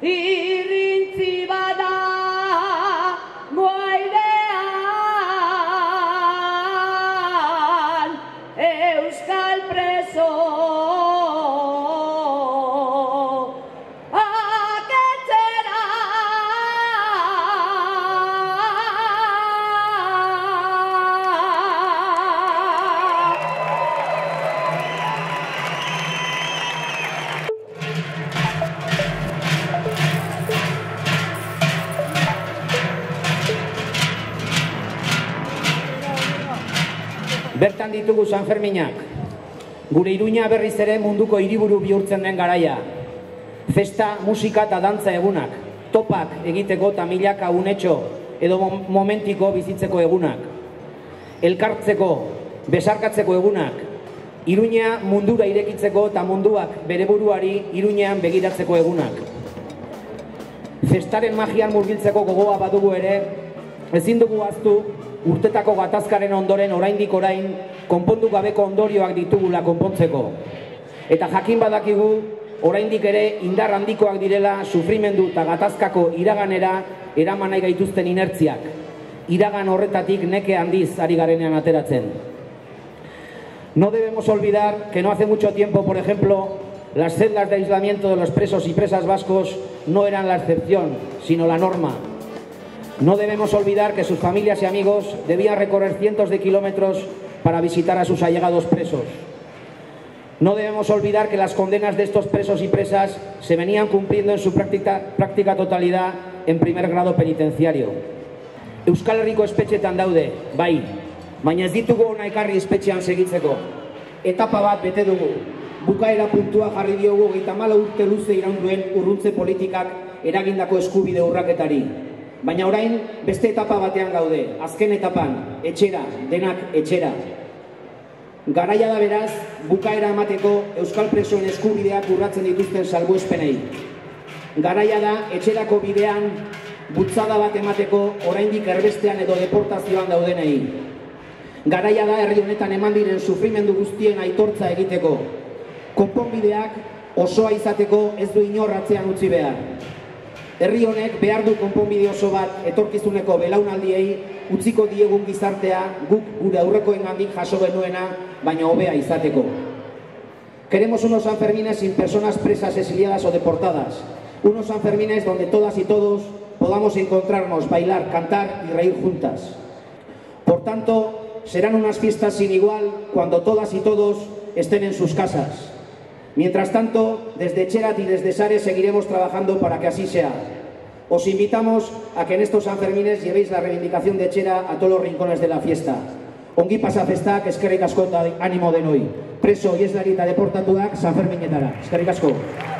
irrintzi bada moaidean euskal preso Bertan ditugu San Ferminak, gure Iruña berriz ere munduko hiriburu bihurtzen den garaia. Festa, musika eta dantza egunak, topak egiteko eta milaka unetxo edo momentiko bizitzeko egunak. Elkartzeko, besarkatzeko egunak, Iruña mundura irekitzeko eta munduak bere buruari Iruñean begiratzeko egunak. Festaren magian murgiltzeko gogoa badugu ere, ezin dugu ahaztu, urtetako gatazkaren ondoren oraindik orain konpondu gabeko ondorioak ditugula konpontzeko. Eta jakin badakigu oraindik ere indar handikoak direla sufrimendu eta gatazkako iraganera eraman nahi gaituzten inertziak. Iragan horretatik neke handiz ari garenean ateratzen. No debemos olvidar que no hace mucho tiempo, por ejemplo, las celdas de aislamiento de los presos y presas vascos no eran la excepción, sino la norma. No debemos olvidar que sus familias y amigos debían recorrer cientos de kilómetros para visitar a sus allegados presos. No debemos olvidar que las condenas de estos presos y presas se venían cumpliendo en su práctica totalidad en primer grado penitenciario. Euskal Herriko espetxetan daude, bai, baina ez ditugu hona ekarri espetxean segitzeko. Etapa bat bete dugu, bukaera puntua jarri diogu 24 urte luze iraun duen urruntze politikak eragindako eskubide urraketari. Baina orain beste etapa batean gaude, azken etapan, etxera, denak etxera. Garaia da beraz, bukaera emateko euskal presoen eskubideak urratzen dituzten salbuespenei. Garaia da etxerako bidean bultzada bat emateko oraindik erbestean edo deportazioan daudenei. Garaia da herri honetan eman diren sufrimendu guztien aitortza egiteko. Konponbideak osoa izateko ez du inor atzean utzi behar. Herri honek behar du konponbide oso bat etorkizuneko belaunaldiei utziko diegun gizartea guk gure aurrekoengandik jaso genuena, baina hobea izateko. Queremos unos sanfermines sin personas presas, exiliadas o deportadas. Unos sanfermines donde todas y todos podamos encontrarnos, bailar, cantar y reír juntas. Por tanto, serán unas fiestas sin igual cuando todas y todos estén en sus casas. Mientras tanto, desde Etxerat y desde Sare seguiremos trabajando para que así sea. Os invitamos a que en estos sanfermines llevéis la reivindicación de Etxerat a todos los rincones de la fiesta. Ongi pasa festak, eskerrik asko, ánimo denoi. Preso y ez larita deportatuak sanferminetara. Eskerrik asko.